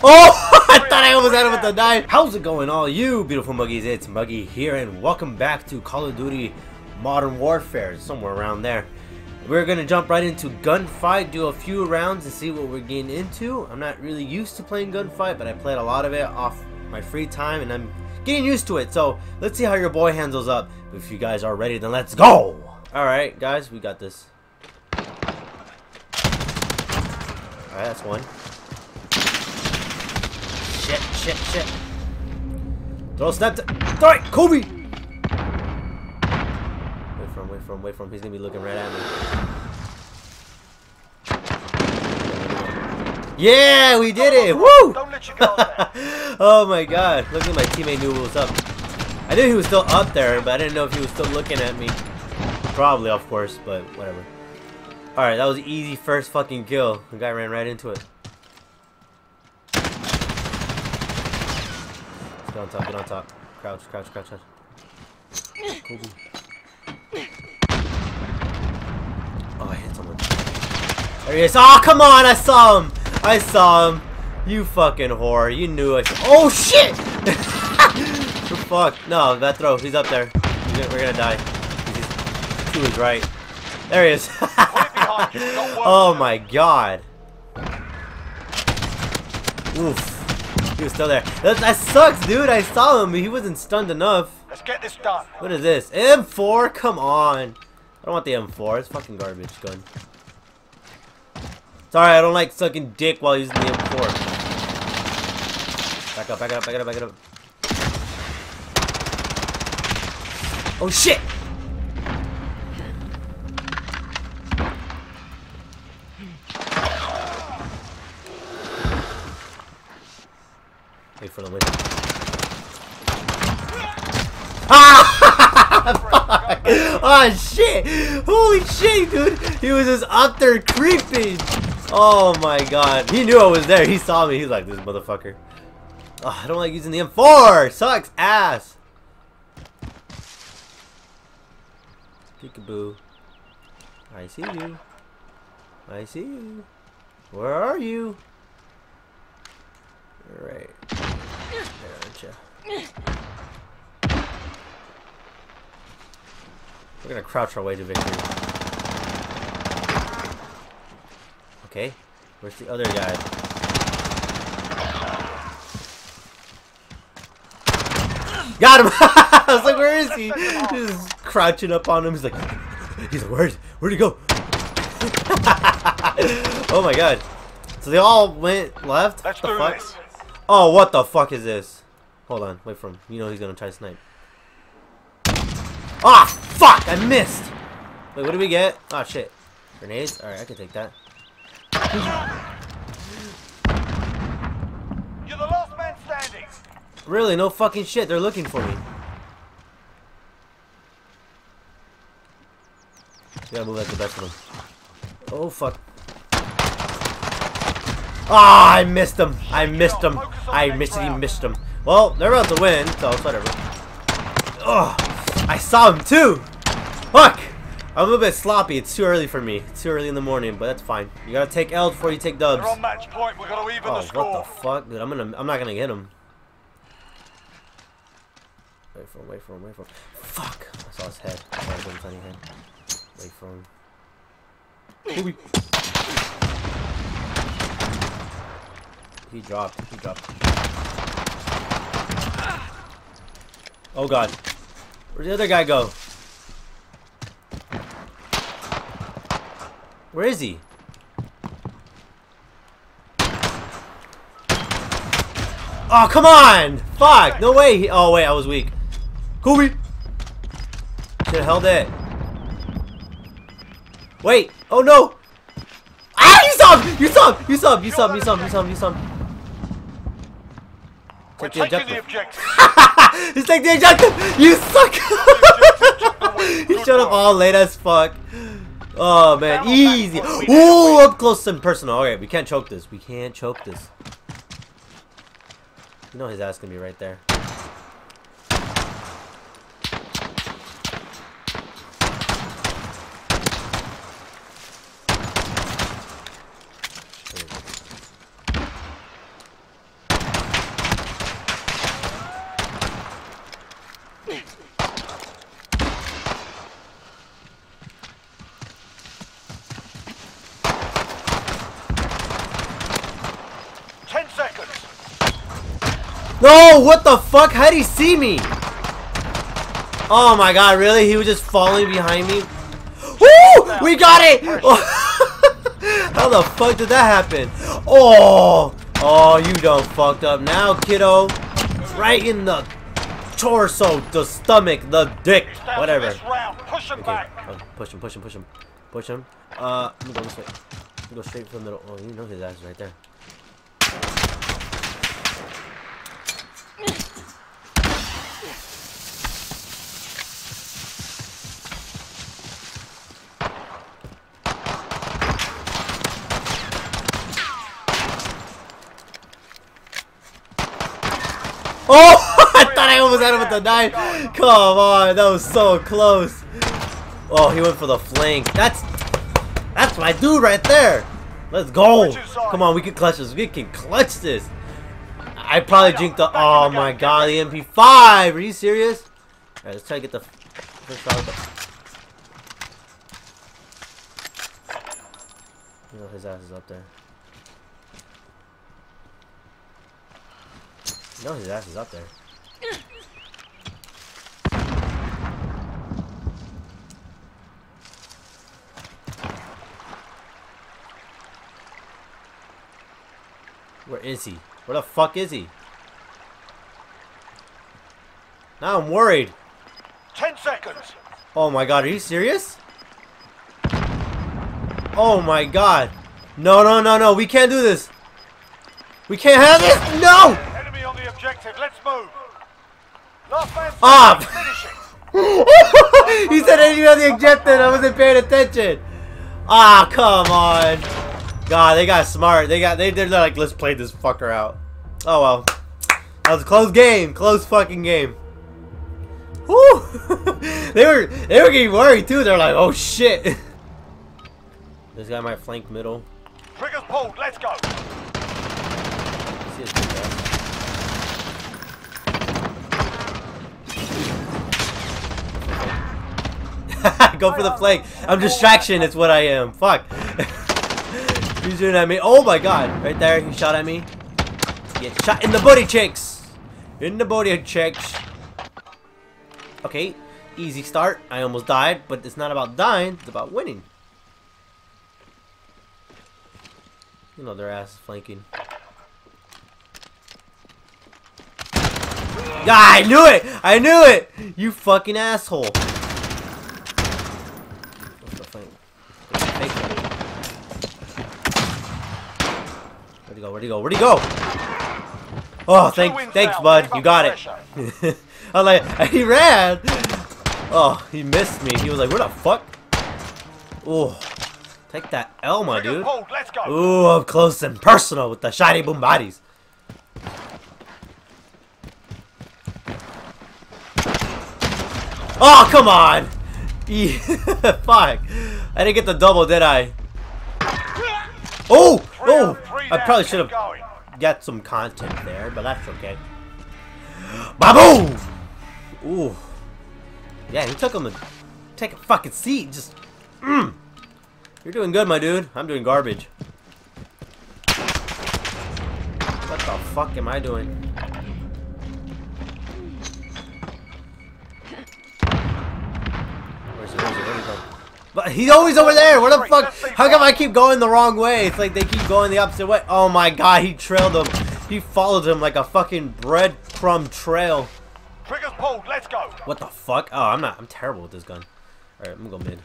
Oh, I thought I almost had him with the knife. How's it going, all you beautiful Muggies? It's Muggy here, and welcome back to Call of Duty Modern Warfare, somewhere around there. We're going to jump right into Gunfight, do a few rounds, and see what we're getting into. I'm not really used to playing Gunfight, but I played a lot of it off my free time, and I'm getting used to it. So let's see how your boy handles up. If you guys are ready, then let's go. All right, guys, we got this. All right, that's one. Shit, shit, shit. Throw snap to... Throw it! Kobe! Wait for him, wait for him, wait for him. He's gonna be looking right at me. Yeah, we did it! Woo! Don't let you go, man. Oh my god. Luckily my teammate knew what was up. I knew he was still up there, but I didn't know if he was still looking at me. Probably, of course, but whatever. Alright, that was easy first fucking kill. The guy ran right into it. Get on top, get on top. Crouch, crouch, crouch, crouch. Cool. Oh, I hit someone. There he is. Oh, come on! I saw him! I saw him! You fucking whore. You knew I should. Oh, shit! Fuck. No, that throw. He's up there. We're gonna die. He was right. There he is. Oh, my God. Oof. He was still there. That sucks, dude. I saw him, but he wasn't stunned enough. Let's get this done. What is this? M4? Come on. I don't want the M4. It's fucking garbage gun. Sorry, I don't like sucking dick while using the M4. Back up, back up, back up, back up. Oh, shit. Wait for the win. Ah! Oh shit! Holy shit, dude! He was just up there creeping! Oh my god. He knew I was there. He saw me. He's like, this motherfucker. Oh, I don't like using the M4! Sucks ass! Peekaboo. I see you. I see you. Where are you? Alright. There, aren't ya? We're gonna crouch our way to victory. Okay. Where's the other guy? Got him! I was like, where is he? Just crouching up on him. He's like, where'd he go? Oh my god. So they all went left? What the fuck? Oh, what the fuck is this? Hold on, wait for him. You know he's gonna try to snipe. Ah, fuck! I missed! Wait, what did we get? Ah, shit. Grenades? Alright, I can take that. You're the last man standing! Really, no fucking shit. They're looking for me. We gotta move that to the best of them. Oh, fuck. Ah, oh, I missed him. I missed him. I missed it. He missed him. Well, they're about to win, so whatever. Oh, I saw him too. Fuck. I'm a little bit sloppy. It's too early for me. It's too early in the morning, but that's fine. You gotta take L before you take dubs. They're on match point. We're gonna even the score. What the fuck, dude? I'm not gonna get him. Wait for him. Wait for him. Wait for him. Fuck. I saw his head. I saw his tiny head. Wait for him. Ooh. He dropped. He dropped. Oh god. Where'd the other guy go? Where is he? Oh come on! Fuck! No way! Oh wait, I was weak. Kobe! Should've held it. Wait! Oh no! Ah! You saw him! You saw him! You saw him! You saw him! You saw him! You saw him! You saw him! Take the objective. Just take the objective. You suck. He showed up all late as fuck. Oh man, easy. Ooh, up close and personal. All right, we can't choke this. We can't choke this. You know his ass gonna be right there. No, what the fuck? How'd he see me? Oh my god, really? He was just falling behind me? Woo! We got it! How the fuck did that happen? Oh! Oh, you done fucked up now, kiddo. Right in the torso, the stomach, the dick, whatever. Push him back. Okay. Push him. Let me go this way. Let me go straight for the middle. Oh, you know his ass is right there. Oh, I thought I almost had him with the knife. Come on, that was so close. Oh, he went for the flank. That's my dude right there. Let's go. Come on, we can clutch this. We can clutch this. I probably jinked the. Oh my god, the MP5. Are you serious? All right, let's try to get the first shot. You know his ass is up there. No, his ass is up there. Where is he? Where the fuck is he? Now I'm worried. 10 seconds. Oh my god, are you serious? Oh my god. No. We can't do this. We can't have this. No! Objective, let's move. Last man finishing. He said anything on the objective, I wasn't paying attention. Ah, come on. God, they got smart. They're like, let's play this fucker out. Oh well. That was a close game. Close fucking game. Woo! They were getting worried too, they're like, oh shit. This guy might flank middle. Trigger's pulled, let's go. Go for the flank. I'm distraction. It's what I am. Fuck. He's shooting at me. Oh my god. Right there. He shot at me. Get shot in the booty, chicks. Okay. Easy start. I almost died. But it's not about dying. It's about winning. You know their ass flanking. Yeah, I knew it. You fucking asshole. Where'd he go? Oh, thanks, bud. You got it. I was like, he ran. Oh, he missed me. He was like, where the fuck? Oh, take that L, my dude. Ooh, up close and personal with the shiny boom bodies. Oh, come on. Fuck. I didn't get the double, did I? Oh, oh. I probably should have got some content there, but that's okay. Baboom! Ooh. Yeah, he took him to take a fucking seat. Just. You're doing good, my dude. I'm doing garbage. What the fuck am I doing? Where's he? But he's always over there. What the fuck? How come I keep going the wrong way? It's like they keep going the opposite way. Oh my god, he trailed him. He followed him like a fucking breadcrumb trail. Trigger's pulled. Let's go. What the fuck? Oh, I'm terrible with this gun. All right, I'm gonna go mid.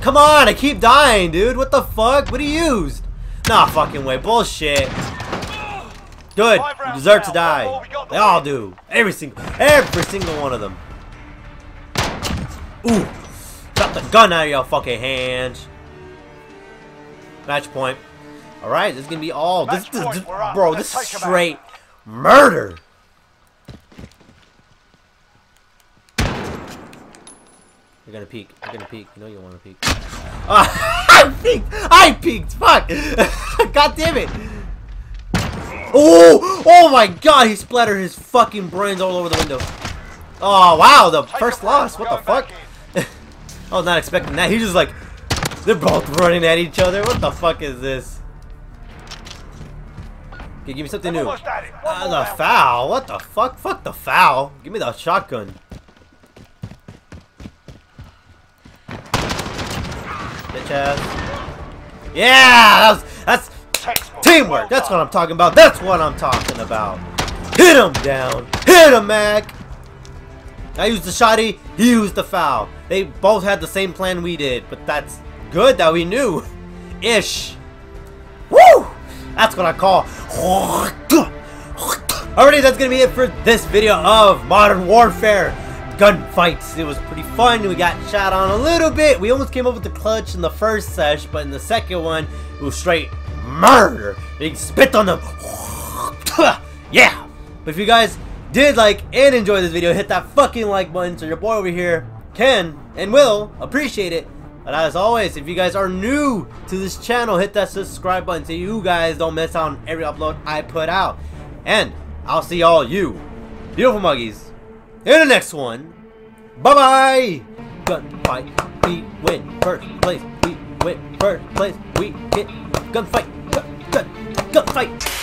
Come on, I keep dying, dude. What the fuck? What do you use? Nah, fucking way. Bullshit. Good. You deserve to die. They all do. Every single one of them. Ooh. Drop the gun out of your fucking hands. Match point. All right, this is gonna be all. Bro, this is straight murder. You're gonna peek. You know you want to peek. I peeked. Fuck. God damn it. Oh! Oh my god, he splattered his fucking brains all over the window. Oh wow, the first loss. What the fuck? I was not expecting that. He just like They're both running at each other. What the fuck is this? Okay, give me something new. The foul. What the fuck? Fuck the foul. Give me the shotgun. Bitch ass. Yeah, that's teamwork. That's what I'm talking about. That's what I'm talking about. Hit him down. Hit him, Mac. I used the shotty. He used the foul. They both had the same plan we did, but that's good that we knew. Ish. Woo! That's what I call. Alrighty, that's gonna be it for this video of Modern Warfare Gunfights. It was pretty fun. We got shot on a little bit. We almost came up with the clutch in the first sesh, but in the second one, it was straight murder. They spit on them. Yeah. But if you guys did like and enjoy this video, hit that fucking like button so your boy over here can and will appreciate it. But as always, if you guys are new to this channel, hit that subscribe button so you guys don't miss out on every upload I put out. And I'll see all you beautiful muggies in the next one. Bye bye. Gunfight, we win first place. We win first place. We get gunfight. Gunfight.